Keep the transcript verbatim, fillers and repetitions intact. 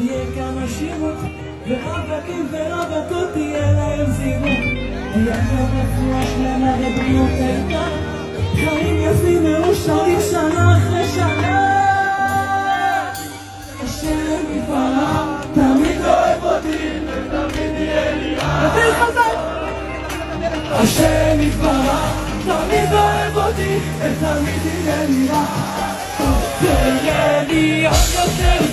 תהיה כמה שירות, ואבקים ורבתות תהיה להם זירות. תהיה כמה רפואה שלמה ובריאות איתה, חיים יפים מאושרים שנה אחרי שנה. השם יתברך תמיד אוהב אותי, ותמיד יהיה לי רע. השם יתברך תמיד אוהב אותי, ותמיד יהיה לי רע. תהיה לי עוד יותר.